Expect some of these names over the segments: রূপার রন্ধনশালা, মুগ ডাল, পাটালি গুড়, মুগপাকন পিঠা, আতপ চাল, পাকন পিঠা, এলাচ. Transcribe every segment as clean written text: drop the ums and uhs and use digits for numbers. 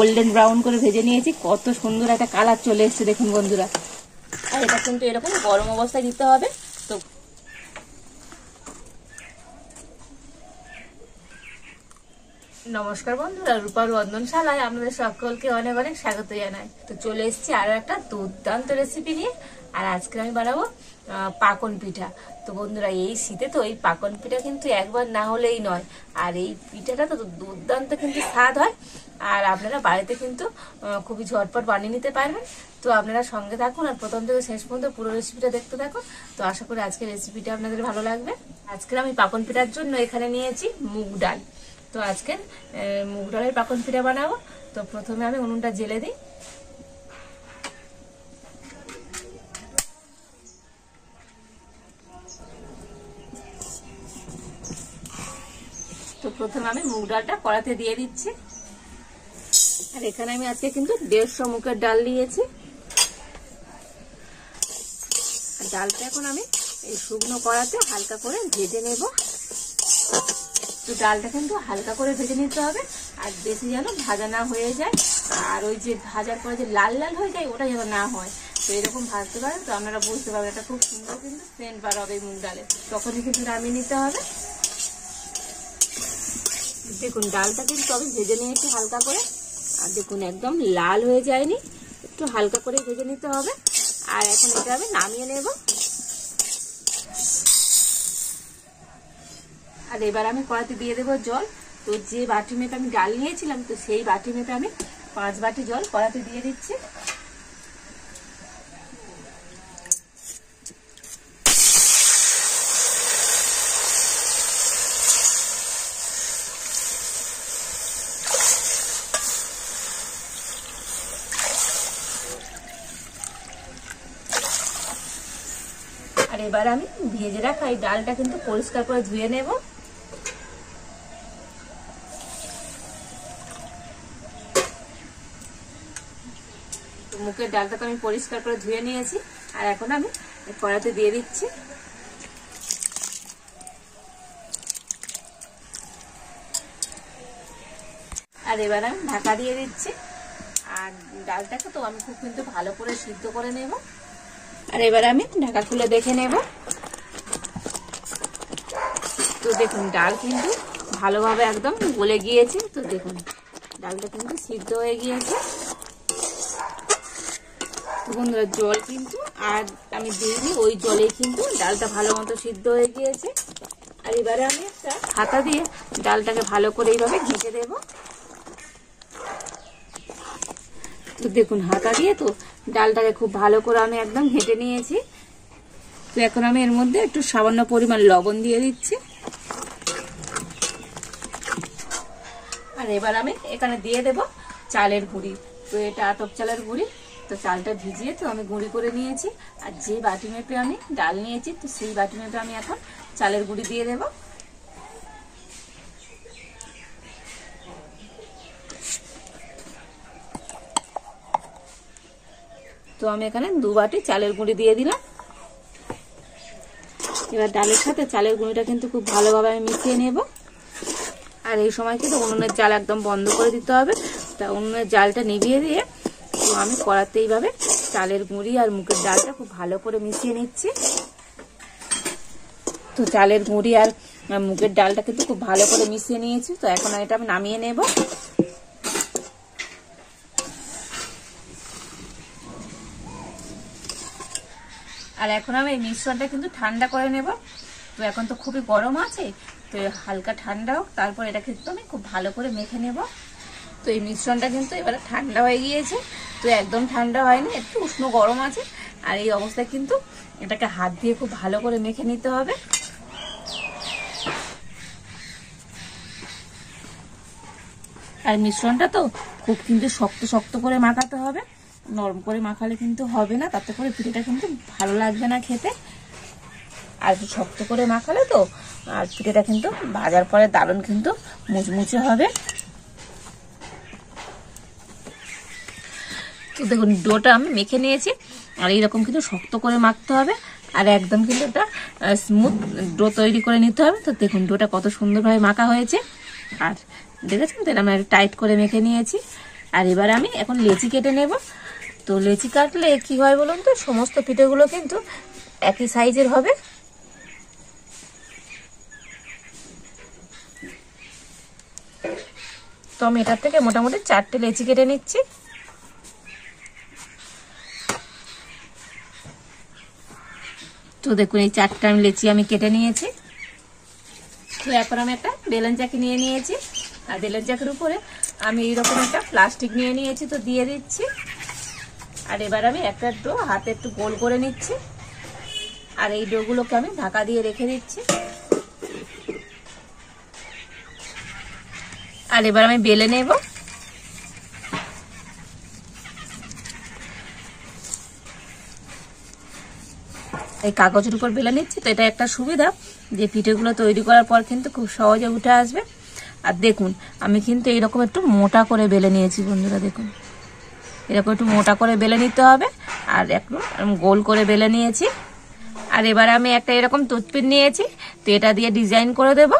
Golden brown করে ভেজে নিয়েছি। কত সুন্দর একটা কালার চলে এসছে দেখুন বন্ধুরা। আর এটা কিন্তু এরকম গরম অবস্থায় দিতে হবে। তো নমস্কার বন্ধুরা, রূপার রন্ধনশালায় আপনাদের সকলকে অনেক অনেক স্বাগত জানাই। তো চলে এসেছি আরো একটা দুর্দান্ত রেসিপি নিয়ে। আর আজকে আমি বানাবো পাকন পিঠা। তো বন্ধুরা, এই শীতে তো এই পাকন পিঠা কিন্তু একবার না হলেই নয়। আর এই পিঠাটা তো দুর্দান্ত কিন্তু স্বাদ হয়, আর আপনারা বাড়িতে কিন্তু খুবই ঝটপট বানিয়ে নিতে পারবেন। তো আপনারা সঙ্গে থাকুন আর প্রথম থেকে শেষ পর্যন্ত পুরো রেসিপিটা দেখতে থাকুন। তো আশা করি আজকের রেসিপিটা আপনাদের ভালো লাগবে। আজকে আমি পাকন পিঠার জন্য এখানে নিয়েছি মুগ ডাল। তো আজকে মুগ ডালের পাকন পিঠা বানাবো। তো প্রথমে আমি উনুনটা জেলে দিই। তো প্রথমে আমি মুগ ডালটা কড়াতে দিয়ে দিচ্ছি। আর এখানে আমি আজকে কিন্তু 150 মুগের ডাল নিয়েছি। ডালটা এখন আমি এই শুকনো কড়াতে হালকা করে ভেজে নেব। তো ডালটা কিন্তু হালকা করে ভেজে নিতে হবে, আর বেশি যেন ভাজা না হয়ে যায়। আর ওই যে ভাজার পরে যে লাল লাল হয়ে যায়, ওটা যেন না হয়। তো এরকম ভাজতে পারেন, তো আপনারা বুঝতে পারবেন এটা খুব সুন্দর কিন্তু সেন্ট বার হবে মুগ ডালে। তখনই কিন্তু নামিয়ে নিতে হবে। দেখুন ডালটা কিন্তু আমি ভেজে নিয়েছি হালকা করে, আর দেখুন একদম লাল হয়ে যায়নি, একটু হালকা করে ভেজে নিতে হবে। আর এখন এটা আমি নামিয়ে নেব। আর এবার আমি কড়াতে দিয়ে দেবো জল। তো যে বাটি মেপে আমি ডাল নিয়েছিলাম, তো সেই বাটি মেপে আমি 5 বাটি জল কড়াতে দিয়ে দিচ্ছি। আর এবার আমি ভেজে রাখা এই ডালটা কিন্তু পরিষ্কার করে ধুয়ে নেব। মুগের ডালটাকে আমি পরিষ্কার করে ধুয়ে নিয়েছি। আর এখন আমি কড়াতে দিয়ে দিচ্ছি। আর এবার আমি ঢাকা দিয়ে দিচ্ছি। আর ডালটাকে তো আমি খুব কিন্তু ভালো করে সিদ্ধ করে নেব। আর এবার আমি ঢাকা খুলে দেখে নেব। তো দেখুন ডাল কিন্তু ভালোভাবে একদম গলে গিয়েছে। তো দেখুন ডালটা কিন্তু সিদ্ধ হয়ে গিয়েছে। বন্ধুরা জল কিন্তু আর আমি দিইনি, ওই জলে কিন্তু ডালটা ভালো মতো সিদ্ধ হয়ে গিয়েছে। আর এবারে আমি একটা হাতা দিয়ে ডালটাকে ভালো করে এইভাবে ঘেঁটে দেব। তো দেখুন হাতা দিয়ে তো ডালটাকে খুব ভালো করে আমি একদম ঘেঁটে নিয়েছি। তো এখন আমি এর মধ্যে একটু সামান্য পরিমাণ লবণ দিয়ে দিচ্ছি। আর এবার আমি এখানে দিয়ে দেব চালের গুঁড়ি। তো এটা আতপ চালের গুঁড়ি। তো চালটা ভিজিয়ে তো আমি গুঁড়ি করে নিয়েছি। আর যে বাটি মেপে আমি ডাল নিয়েছি, তো সেই বাটি মেপে আমি এখন চালের গুঁড়ি দিয়ে দেব। তো আমি এখানে 2 বাটি চালের গুঁড়ি দিয়ে দিলাম। এবার ডালের সাথে চালের গুঁড়িটা কিন্তু খুব ভালোভাবে আমি মিশিয়ে নেব। আর এই সময় কিন্তু উনুনের জাল একদম বন্ধ করে দিতে হবে। তা উনুনের জালটা নিভিয়ে দিয়ে তো আমি কড়াতে এইভাবে চালের গুঁড়ি আর মুগের ডালটা খুব ভালো করে মিশিয়ে নিচ্ছি। তো চালের গুঁড়ি আর মুগের ডালটা কিন্তু খুব ভালো করে মিশিয়ে নিয়েছি। তো এখন এটা আমি নামিয়ে নেব। আর এখন আমি এই মিশ্রণটা কিন্তু ঠান্ডা করে নেব। তো এখন তো খুবই গরম আছে, তো হালকা ঠান্ডা হোক, তারপর এটা কিন্তু আমি খুব ভালো করে মেখে নেব। তো এই মিশ্রণটা কিন্তু এবারে ঠান্ডা হয়ে গিয়েছে। তো একদম ঠান্ডা হয়নি, একটু উষ্ণ গরম আছে। আর এই অবস্থায় কিন্তু এটাকে হাত দিয়ে খুব ভালো করে মেখে নিতে হবে। আর মিশ্রণটা তো খুব কিন্তু শক্ত শক্ত করে মাখাতে হবে, নরম করে মাখালে কিন্তু হবে না, তাতে করে পিঠেটা কিন্তু ভালো লাগবে না খেতে। আর শক্ত করে মাখালে তো আর পিঠেটা কিন্তু ভাজার পরে দারুণ কিন্তু মুচমুচে হবে। তো দেখুন ডোটা আমি মেখে নিয়েছি। আর এইরকম কিন্তু শক্ত করে মাখতে হবে, আর একদম কিন্তু একটা স্মুথ ডো তৈরি করে নিতে হবে। তো দেখুন ডোটা কত সুন্দরভাবে মাখা হয়েছে। আর দেখেছেন তো এটা আমি টাইট করে মেখে নিয়েছি। আর এবার আমি এখন লেচি কেটে নেব। তো লেচি কাটলে কি হয় বলুন তো, সমস্ত পিঠেগুলো কিন্তু একই সাইজের হবে। তো আমি এটার থেকে মোটামুটি 4টে লেচি কেটে নিচ্ছি। তো দেখুন এই 4টে আমি লেচি আমি কেটে নিয়েছি। তো এরপর আমি একটা বেলন চাকি নিয়ে নিয়েছি, আর বেলন চাকির উপরে আমি এইরকম একটা প্লাস্টিক নিয়ে নিয়েছি, তো দিয়ে দিচ্ছি। আর এবার আমি একটা ডো হাতে একটু গোল করে নিচ্ছি, আর এই ডোগুলোকে আমি ঢাকা দিয়ে রেখে দিচ্ছি। আর এবার আমি বেলে নেব। এই কাগজের উপর বেলে নিচ্ছি, তো এটা একটা সুবিধা যে পিঠেগুলো তৈরি করার পর কিন্তু খুব সহজে উঠে আসবে। আর দেখুন আমি কিন্তু এইরকম একটু মোটা করে বেলে নিয়েছি বন্ধুরা, দেখুন এরকম একটু মোটা করে বেলে নিতে হবে। আর একটু গোল করে বেলে নিয়েছি। আর এবার আমি একটা এরকম টুথপিক নিয়েছি, তো এটা দিয়ে ডিজাইন করে দেব।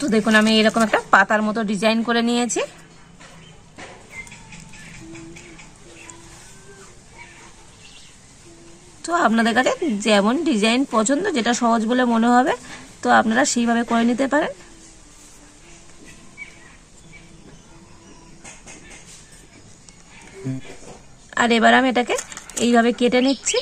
তো দেখুন আমি এরকম একটা পাতার মতো ডিজাইন করে নিয়েছি। তো আপনাদের কাছে যেমন ডিজাইন পছন্দ, যেটা সহজ বলে মনে হবে, তো আপনারা সেইভাবে করে নিতে পারেন। আর এবার আমি এটাকে এইভাবে কেটে নিচ্ছি।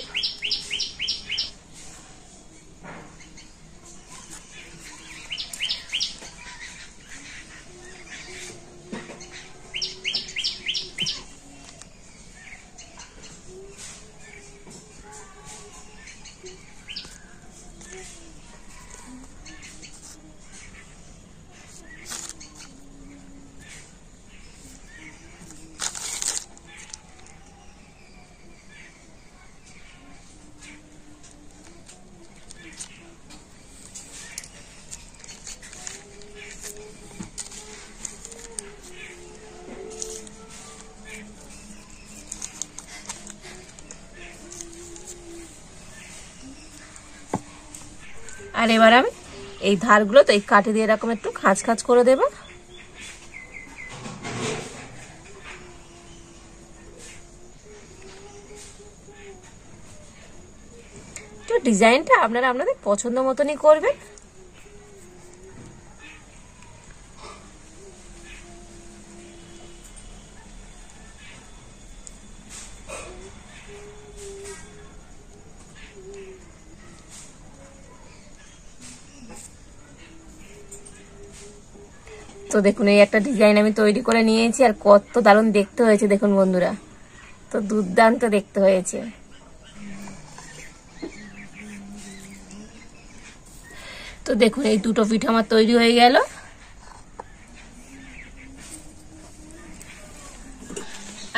আর এবার আমি এই ধারগুলো তো এই কাঠি দিয়ে এরকম একটু খাঁজ খাঁজ করে দেব। তো ডিজাইনটা আপনারা আপনাদের পছন্দ মতনই করবেন। তো দেখুন এই একটা ডিজাইন আমি তৈরি করে নিয়েছি, আর কত দারুণ দেখতে হয়েছে দেখুন বন্ধুরা, তো দুর্দান্ত দেখতে হয়েছে। তো দেখুন এই দুটো পিঠা আমার তৈরি হয়ে গেল।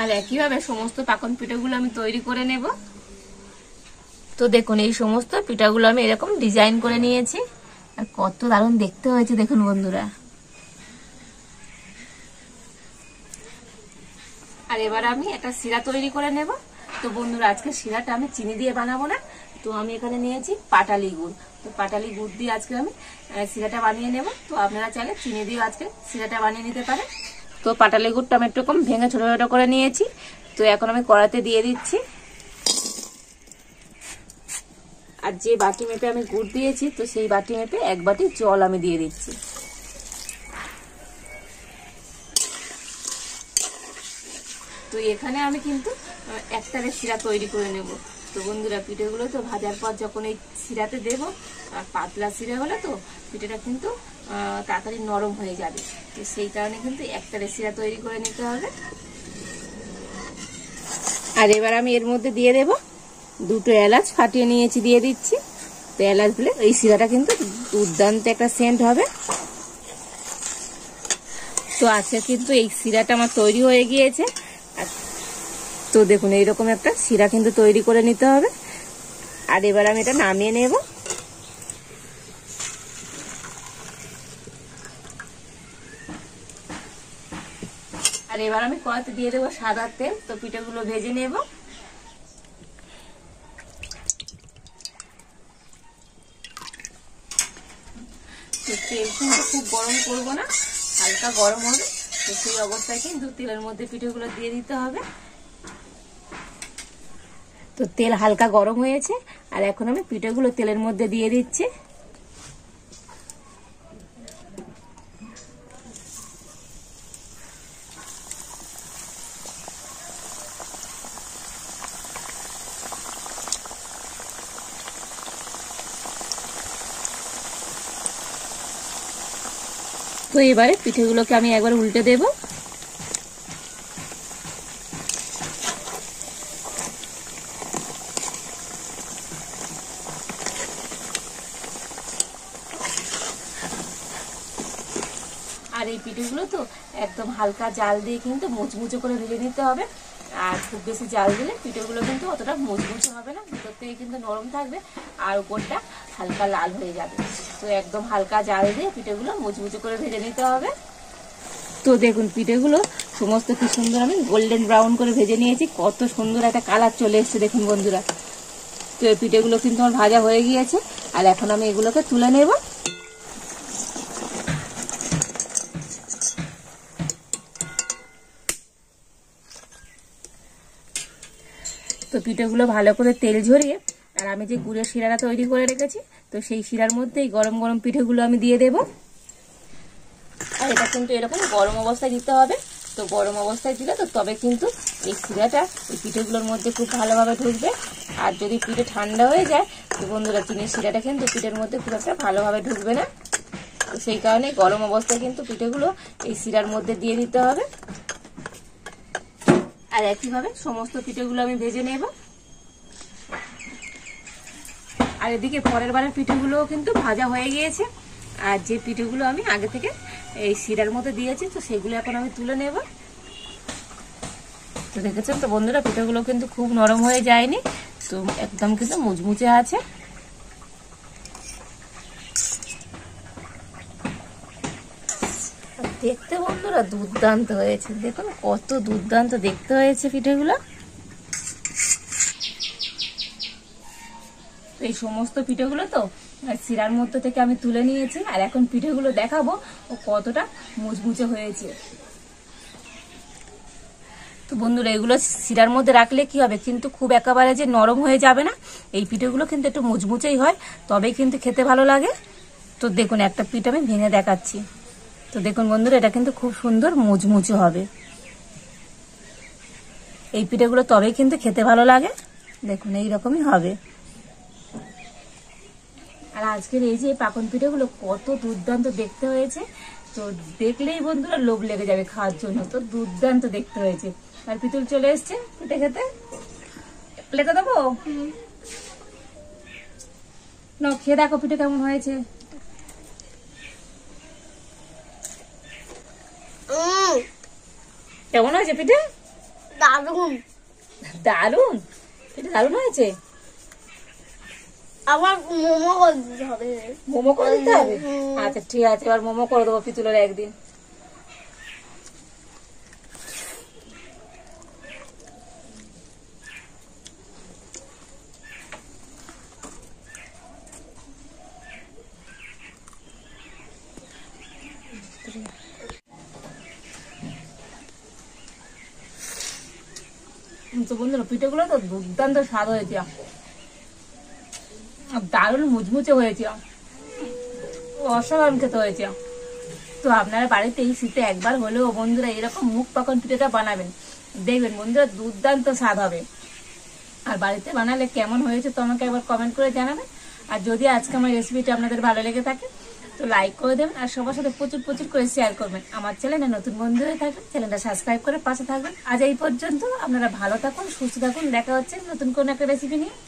আর একইভাবে সমস্ত পাকন পিঠাগুলো আমি তৈরি করে নেব। তো দেখুন এই সমস্ত পিঠাগুলো আমি এরকম ডিজাইন করে নিয়েছি, আর কত দারুণ দেখতে হয়েছে দেখুন বন্ধুরা। আর এবার আমি একটা শিরা তৈরি করে নেব। তো বন্ধুরা আজকে শিরাটা আমি চিনি দিয়ে বানাবো না, তো আমি এখানে নিয়েছি পাটালি গুড়। তো পাটালি গুড় দিয়ে আজকে আমি শিরাটা বানিয়ে নেব। তো আপনারা চাইলে চিনি দিয়ে আজকে শিরাটা বানিয়ে নিতে পারেন। তো পাটালি গুড়টা আমি একটু কম ভেঙে ছোটো ছোটো করে নিয়েছি। তো এখন আমি কড়াতে দিয়ে দিচ্ছি, আর যে বাটি মেপে আমি গুড় দিয়েছি তো সেই বাটি মেপে 1 বাটি জল আমি দিয়ে দিচ্ছি। তো এখানে আমি কিন্তু একটারে শিরা তৈরি করে নেব। তো বন্ধুরা পিঠেগুলো তো ভাজার পর যখন এই শিরাতে দেব, আর পাতলা শিরা হলে তো পিঠেটা কিন্তু তাড়াতাড়ি নরম হয়ে যাবে, তো সেই কারণে কিন্তু একটারে শিরা তৈরি করে নিতে হবে। আর এবার আমি এর মধ্যে দিয়ে দেব 2টো এলাচ ফাটিয়ে নিয়েছি, দিয়ে দিচ্ছি। তো এলাচ দিলে এই শিরাটা কিন্তু দুর্দান্ত একটা সেন্ট হবে। তো আচ্ছা কিন্তু এই শিরাটা আমার তৈরি হয়ে গিয়েছে। আর তো দেখুন এইরকম একটা শিরা কিন্তু তৈরি করে নিতে হবে। আর এবার আমি এটা নামিয়ে নেব। আর এবার আমি কড়াইতে দিয়ে দেবো সাদা তেল, তো পিঠাগুলো ভেজে নেব। তেল কিন্তু খুব গরম করবো না, হালকা গরম হবে, তো সেই অবস্থায় কিন্তু তেলের মধ্যে পিঠেগুলো দিয়ে দিতে হবে। তো তেল হালকা গরম হয়েছে, আর এখন আমি পিঠেগুলো তেলের মধ্যে দিয়ে দিচ্ছি। তো এবারে পিঠেগুলোকে আমি একবার উল্টে দেব। আর এই পিঠেগুলো তো একদম হালকা জাল দিয়ে কিন্তু মুচমুচে করে ভেজে নিতে হবে। আর খুব বেশি জাল দিলে পিঠেগুলো কিন্তু অতটা মুচমুচে হবে না, ভিতর থেকে কিন্তু নরম থাকবে আর উপরটা হালকা লাল হয়ে যাবে। তো একদম হালকা জাল দিয়ে পিঠেগুলো মুচমুচে করে ভেজে নিতে হবে। তো দেখুন পিঠেগুলো সমস্ত কি সুন্দর আমি গোল্ডেন ব্রাউন করে ভেজে নিয়েছি, কত সুন্দর একটা কালার চলে এসছে দেখুন বন্ধুরা। তো এই পিঠেগুলো কিন্তু আমার ভাজা হয়ে গিয়েছে, আর এখন আমি এগুলোকে তুলে নেব। তো পিঠেগুলো ভালো করে তেল ঝরিয়ে আর আমি যে গুড়ের শিরাটা তৈরি করে রেখেছি, তো সেই শিরার মধ্যে এই গরম গরম পিঠেগুলো আমি দিয়ে দেব। আর এটা কিন্তু এরকম গরম অবস্থায় দিতে হবে। তো গরম অবস্থায় দিলে তো তবে কিন্তু এই শিরাটা এই পিঠেগুলোর মধ্যে খুব ভালোভাবে ঢুকবে। আর যদি পিঠে ঠান্ডা হয়ে যায় তো বন্ধুরা চিনির শিরাটা কিন্তু পিঠের মধ্যে খুব একটা ভালোভাবে ঢুকবে না। তো সেই কারণে গরম অবস্থায় কিন্তু পিঠেগুলো এই শিরার মধ্যে দিয়ে দিতে হবে। আর একইভাবে সমস্ত পিঠেগুলো আমি ভেজে নেব। আর এদিকে পরের বারের পিঠেগুলোও কিন্তু ভাজা হয়ে গিয়েছে, আর যে পিঠেগুলো আমি আগে থেকে এই শিরার মধ্যে দিয়েছি তো সেগুলো এখন আমি তুলে নেব। তো দেখেছেন তো বন্ধুরা পিঠেগুলো কিন্তু খুব নরম হয়ে যায়নি, তো একদম কিন্তু মুচমুচে আছে। দেখতে বন্ধুরা দুর্দান্ত হয়েছে, দেখুন কত দুর্দান্ত দেখতে হয়েছে পিঠেগুলো। এই সমস্ত পিঠেগুলো তো শিরার মধ্যে থেকে আমি তুলে নিয়েছি, আর এখন পিঠেগুলো দেখাবো ও কতটা মুচমুচে হয়েছে। তো বন্ধুরা এগুলো শিরার মধ্যে রাখলে কি হবে কিন্তু খুব একেবারে যে নরম হয়ে যাবে না, এই পিঠেগুলো কিন্তু একটু মুচমুচেই হয়, তবেই কিন্তু খেতে ভালো লাগে। তো দেখুন একটা পিঠে আমি ভেঙে দেখাচ্ছি। তো দেখুন বন্ধুরা এটা কিন্তু খুব সুন্দর মুচমুচে হবে, এই পিঠেগুলো তবেই কিন্তু খেতে ভালো লাগে। দেখুন এইরকমই হবে। আর আজকের এই যে পাকন পিঠেগুলো কত দুর্দান্ত দেখতে হয়েছে, তো দেখলেই বন্ধুরা লোভ লেগে যাবে খাওয়ার জন্য। তো দুর্দান্ত দেখতে হয়েছে। আর পিতুল চলে এসছে পিঠে খেতে, প্লেটে দেবো না? খেয়ে দেখো পিঠে কেমন হয়েছে। কেমন হয়েছে পিঠে? দারুন দারুন পিঠে দারুন হয়েছে। আবার মোমো করে দিতে হবে? মোমো করে দিতে হবে? আচ্ছা ঠিক আছে, এবার মোমো করে দেবো পিতুলের একদিন। তো বন্ধুরা পিঠেগুলো তো দুর্দান্ত স্বাদ হয়েছে, দারুণ মুচমুচে হয়েছে, অসাধারণ খেতে হয়েছে। তো আপনারা বাড়িতে এই শীতে একবার হলেও বন্ধুরা এরকম মুগ পাকন পিঠেটা বানাবেন, দেখবেন বন্ধুরা দুর্দান্ত স্বাদ হবে। আর বাড়িতে বানালে কেমন হয়েছে তো আমাকে একবার কমেন্ট করে জানাবেন। আর যদি আজকে আমার রেসিপিটা আপনাদের ভালো লেগে থাকে তো লাইক করে দেবেন, আর সবার সাথে প্রচুর প্রচুর করে শেয়ার করবেন। আমার চ্যানেলে নতুন বন্ধু হয়ে থাকবেন চ্যানেলটা সাবস্ক্রাইব করে পাশে থাকবেন। আজ এই পর্যন্ত, আপনারা ভালো থাকুন, সুস্থ থাকুন, দেখা হচ্ছে নতুন কোনো একটা রেসিপি নিয়ে।